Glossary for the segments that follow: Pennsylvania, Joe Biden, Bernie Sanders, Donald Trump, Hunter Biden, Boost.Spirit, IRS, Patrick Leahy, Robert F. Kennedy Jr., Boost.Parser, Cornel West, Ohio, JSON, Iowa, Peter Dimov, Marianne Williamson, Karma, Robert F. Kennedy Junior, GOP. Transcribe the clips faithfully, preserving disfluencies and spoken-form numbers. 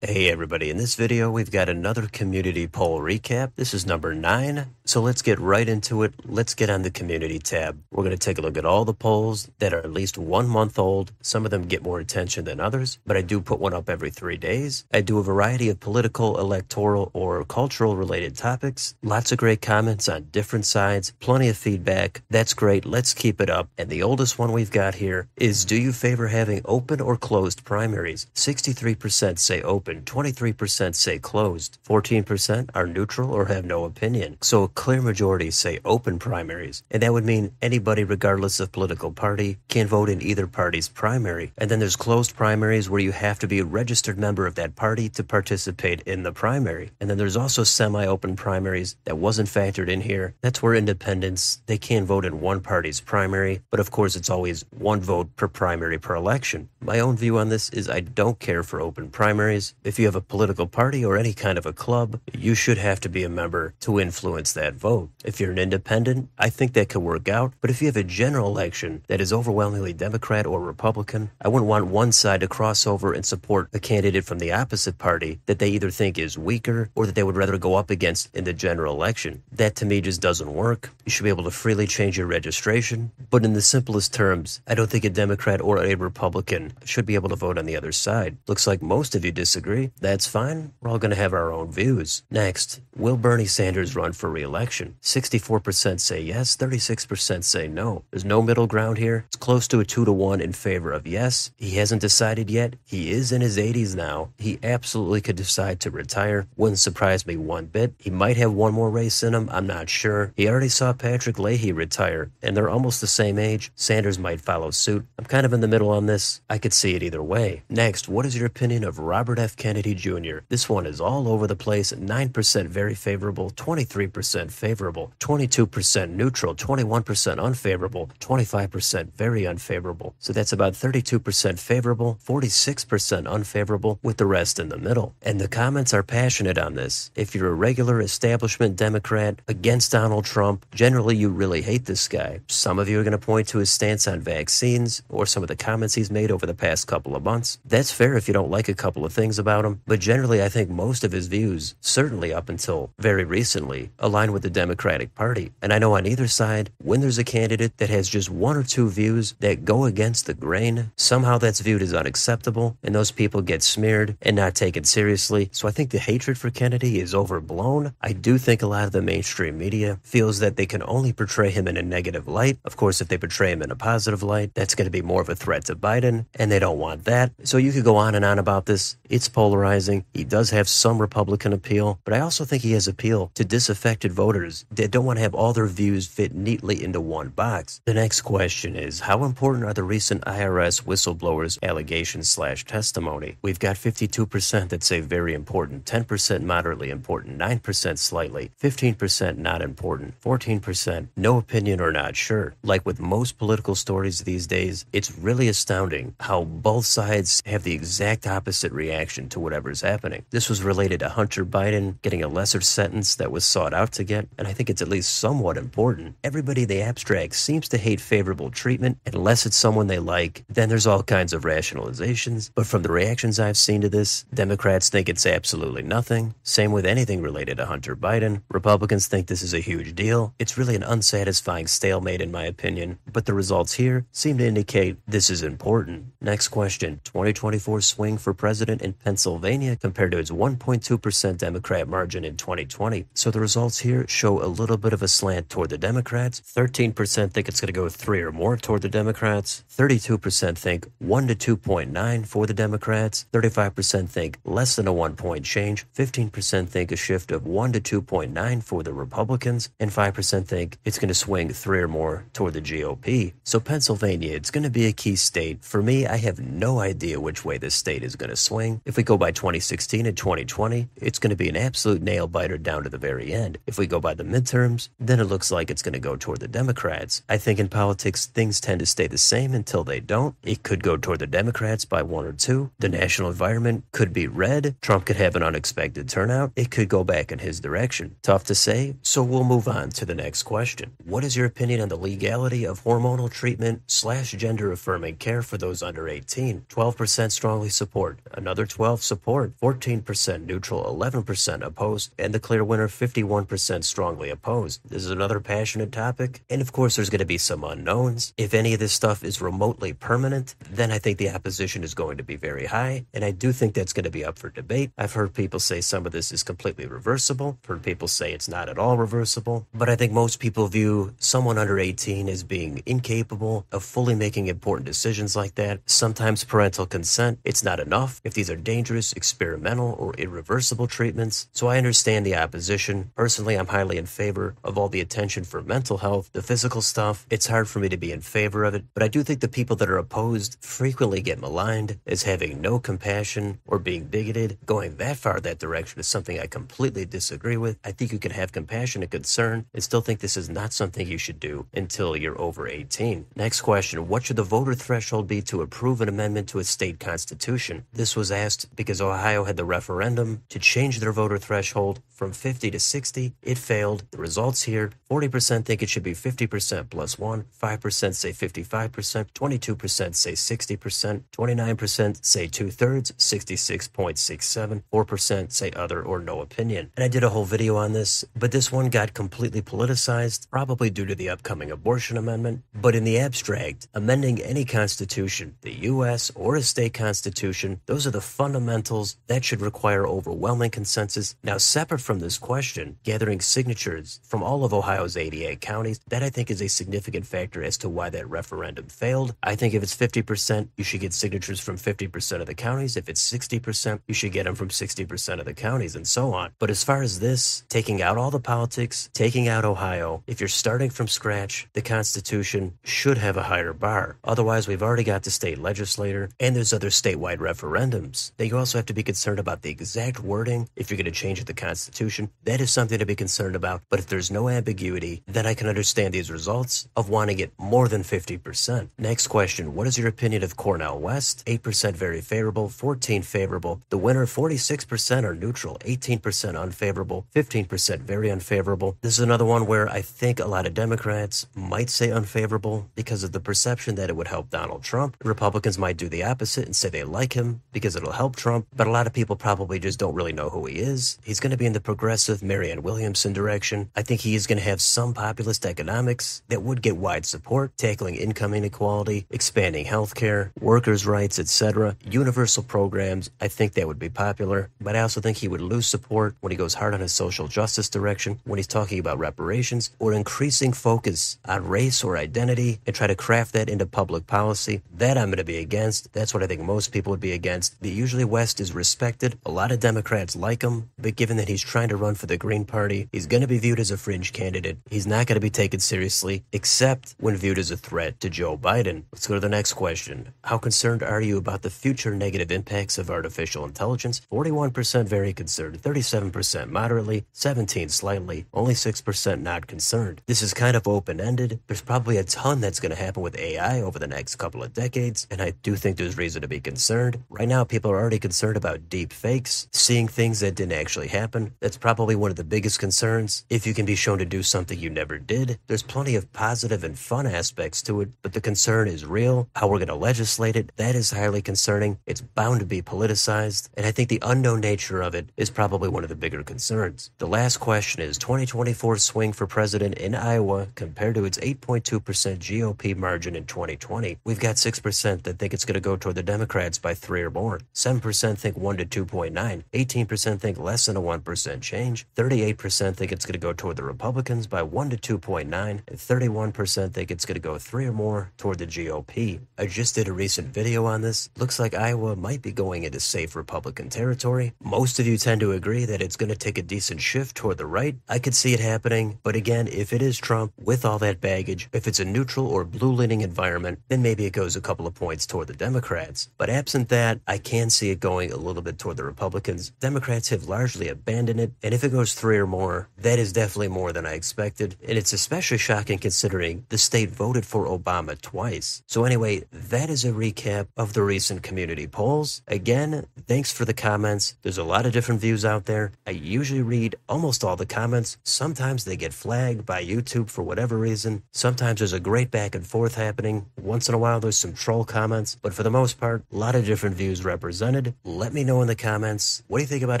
Hey everybody, in this video we've got another community poll recap. This is number nine, so let's get right into it. Let's get on the community tab. We're going to take a look at all the polls that are at least one month old. Some of them get more attention than others, but I do put one up every three days. I do a variety of political, electoral, or cultural related topics. Lots of great comments on different sides, plenty of feedback. That's great, let's keep it up. And the oldest one we've got here is, do you favor having open or closed primaries? sixty-three percent say open. twenty-three percent say closed, fourteen percent are neutral or have no opinion. So a clear majority say open primaries, and that would mean anybody regardless of political party can vote in either party's primary. And then there's closed primaries where you have to be a registered member of that party to participate in the primary. And then there's also semi-open primaries that wasn't factored in here. That's where independents, they can vote in one party's primary, but of course it's always one vote per primary per election. My own view on this is I don't care for open primaries. If you have a political party or any kind of a club, you should have to be a member to influence that vote. If you're an independent, I think that could work out. But if you have a general election that is overwhelmingly Democrat or Republican, I wouldn't want one side to cross over and support a candidate from the opposite party that they either think is weaker or that they would rather go up against in the general election. That to me just doesn't work. You should be able to freely change your registration. But in the simplest terms, I don't think a Democrat or a Republican should be able to vote on the other side. Looks like most of you disagree. That's fine. We're all going to have our own views. Next, will Bernie Sanders run for re-election? sixty-four percent say yes, thirty-six percent say no. There's no middle ground here. It's close to a two to one in favor of yes. He hasn't decided yet. He is in his eighties now. He absolutely could decide to retire. Wouldn't surprise me one bit. He might have one more race in him. I'm not sure. He already saw Patrick Leahy retire, and they're almost the same age. Sanders might follow suit. I'm kind of in the middle on this. I could see it either way. Next, what is your opinion of Robert F. Kennedy Junior? This one is all over the place. nine percent very favorable, twenty-three percent favorable, twenty-two percent neutral, twenty-one percent unfavorable, twenty-five percent very unfavorable. So that's about thirty-two percent favorable, forty-six percent unfavorable, with the rest in the middle. And the comments are passionate on this. If you're a regular establishment Democrat against Donald Trump, generally you really hate this guy. Some of you are going to point to his stance on vaccines or some of the comments he's made over the past couple of months. That's fair if you don't like a couple of things about about him, but generally I think most of his views, certainly up until very recently, align with the Democratic Party. And I know on either side, when there's a candidate that has just one or two views that go against the grain, somehow that's viewed as unacceptable, and those people get smeared and not taken seriously. So I think the hatred for Kennedy is overblown. I do think a lot of the mainstream media feels that they can only portray him in a negative light. Of course, if they portray him in a positive light, that's going to be more of a threat to Biden, and they don't want that. So you could go on and on about this. It's polarizing. He does have some Republican appeal, but I also think he has appeal to disaffected voters that don't want to have all their views fit neatly into one box. The next question is, how important are the recent I R S whistleblowers' allegations slash testimony? We've got fifty-two percent that say very important, ten percent moderately important, nine percent slightly, fifteen percent not important, fourteen percent no opinion or not sure. Like with most political stories these days, it's really astounding how both sides have the exact opposite reaction to whatever's happening. This was related to Hunter Biden getting a lesser sentence that was sought out to get, and I think it's at least somewhat important. Everybody they abstract seems to hate favorable treatment. Unless it's someone they like, then there's all kinds of rationalizations. But from the reactions I've seen to this, Democrats think it's absolutely nothing. Same with anything related to Hunter Biden. Republicans think this is a huge deal. It's really an unsatisfying stalemate in my opinion, but the results here seem to indicate this is important. Next question, twenty twenty-four swing for president in Pennsylvania. Pennsylvania compared to its one point two percent Democrat margin in twenty twenty. So the results here show a little bit of a slant toward the Democrats. thirteen percent think it's going to go three or more toward the Democrats. thirty-two percent think one to two point nine for the Democrats. thirty-five percent think less than a one point change. fifteen percent think a shift of one to two point nine for the Republicans. And five percent think it's going to swing three or more toward the G O P. So Pennsylvania, it's going to be a key state. For me, I have no idea which way this state is going to swing. If we go by twenty sixteen and twenty twenty, it's going to be an absolute nail-biter down to the very end. If we go by the midterms, then it looks like it's going to go toward the Democrats. I think in politics, things tend to stay the same until they don't. It could go toward the Democrats by one or two. The national environment could be red. Trump could have an unexpected turnout. It could go back in his direction. Tough to say, so we'll move on to the next question. What is your opinion on the legality of hormonal treatment slash gender-affirming care for those under eighteen? twelve percent strongly support. Another twelve support, fourteen percent neutral, eleven percent opposed, and the clear winner, fifty-one percent strongly opposed. This is another passionate topic, and of course there's going to be some unknowns. If any of this stuff is remotely permanent, then I think the opposition is going to be very high, and I do think that's going to be up for debate. I've heard people say some of this is completely reversible. I've heard people say it's not at all reversible, but I think most people view someone under eighteen as being incapable of fully making important decisions like that. Sometimes parental consent, it's not enough if these are dangerous, experimental, or irreversible treatments. So I understand the opposition. Personally, I'm highly in favor of all the attention for mental health, the physical stuff. It's hard for me to be in favor of it, but I do think the people that are opposed frequently get maligned as having no compassion or being bigoted. Going that far that direction is something I completely disagree with. I think you can have compassion and concern and still think this is not something you should do until you're over eighteen. Next question, what should the voter threshold be to approve an amendment to a state constitution? This was asked because Ohio had the referendum to change their voter threshold from fifty to sixty. It failed. The results here, forty percent think it should be fifty percent plus one, five percent say fifty-five percent, twenty-two percent say sixty percent, twenty-nine percent say two-thirds, sixty-six point six seven, four percent say other or no opinion. And I did a whole video on this, but this one got completely politicized, probably due to the upcoming abortion amendment. But in the abstract, amending any constitution, the U S or a state constitution, those are the fundamentals that should require overwhelming consensus. Now, separate from this question, gathering signatures from all of Ohio's eighty-eight counties, that I think is a significant factor as to why that referendum failed. I think if it's fifty percent, you should get signatures from fifty percent of the counties. If it's sixty percent, you should get them from sixty percent of the counties, and so on. But as far as this, taking out all the politics, taking out Ohio, if you're starting from scratch, the Constitution should have a higher bar. Otherwise, we've already got the state legislature, and there's other statewide referendums. Then you also have to be concerned about the exact wording. If you're going to change the Constitution, that is something to be concerned about. But if there's no ambiguity, then I can understand these results of wanting it more than fifty percent. Next question, what is your opinion of Cornel West? eight percent very favorable, fourteen percent favorable. The winner, forty-six percent are neutral, eighteen percent unfavorable, fifteen percent very unfavorable. This is another one where I think a lot of Democrats might say unfavorable because of the perception that it would help Donald Trump. Republicans might do the opposite and say they like him because it'll help Trump, but a lot of people probably just don't really know who he is. He's going to be in the progressive Marianne Williamson direction. I think he is going to have some populist economics that would get wide support, tackling income inequality, expanding health care, workers' rights, et cetera, universal programs. I think that would be popular, but I also think he would lose support when he goes hard on his social justice direction, when he's talking about reparations or increasing focus on race or identity and try to craft that into public policy. That I'm going to be against. That's what I think most people would be against. But usually West is respected. A lot of Democrats like him, but given that he's trying to run for the Green Party, he's going to be viewed as a fringe candidate. He's not going to be taken seriously, except when viewed as a threat to Joe Biden. Let's go to the next question. How concerned are you about the future negative impacts of artificial intelligence? forty-one percent very concerned, thirty-seven percent moderately, seventeen percent slightly, only six percent not concerned. This is kind of open-ended. There's probably a ton that's going to happen with A I over the next couple of decades, and I do think there's reason to be concerned. Right now, people are already concerned about deep fakes, seeing things that didn't actually happen. That's probably one of the biggest concerns. If you can be shown to do something you never did, there's plenty of positive and fun aspects to it, but the concern is real. How we're going to legislate it, that is highly concerning. It's bound to be politicized, and I think the unknown nature of it is probably one of the bigger concerns. The last question is twenty twenty-four swing for president in Iowa compared to its eight point two percent G O P margin in twenty twenty. We've got six percent that think it's going to go toward the Democrats by three or more, seven percent think one to two point nine, eighteen percent think less than a one percent change, thirty-eight percent think it's going to go toward the Republicans by one to two point nine, and thirty-one percent think it's going to go three or more toward the G O P. I just did a recent video on this. Looks like Iowa might be going into safe Republican territory. Most of you tend to agree that it's going to take a decent shift toward the right. I could see it happening, but again, if it is Trump with all that baggage, if it's a neutral or blue-leaning environment, then maybe it goes a couple of points toward the Democrats. But absent that, I can see it going a little bit toward the Republicans. Democrats have largely abandoned it, and if it goes three or more, that is definitely more than I expected, and it's especially shocking considering the state voted for Obama twice. So anyway, that is a recap of the recent community polls. Again, thanks for the comments. There's a lot of different views out there. I usually read almost all the comments. Sometimes they get flagged by YouTube for whatever reason. Sometimes there's a great back and forth happening. Once in a while, there's some troll comments, but for the most part, a lot of different views represented. responded. Let me know in the comments. What do you think about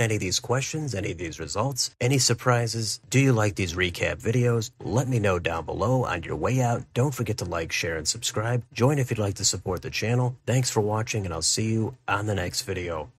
any of these questions, any of these results, any surprises? Do you like these recap videos? Let me know down below. On your way out, don't forget to like, share, and subscribe. Join if you'd like to support the channel. Thanks for watching, and I'll see you on the next video.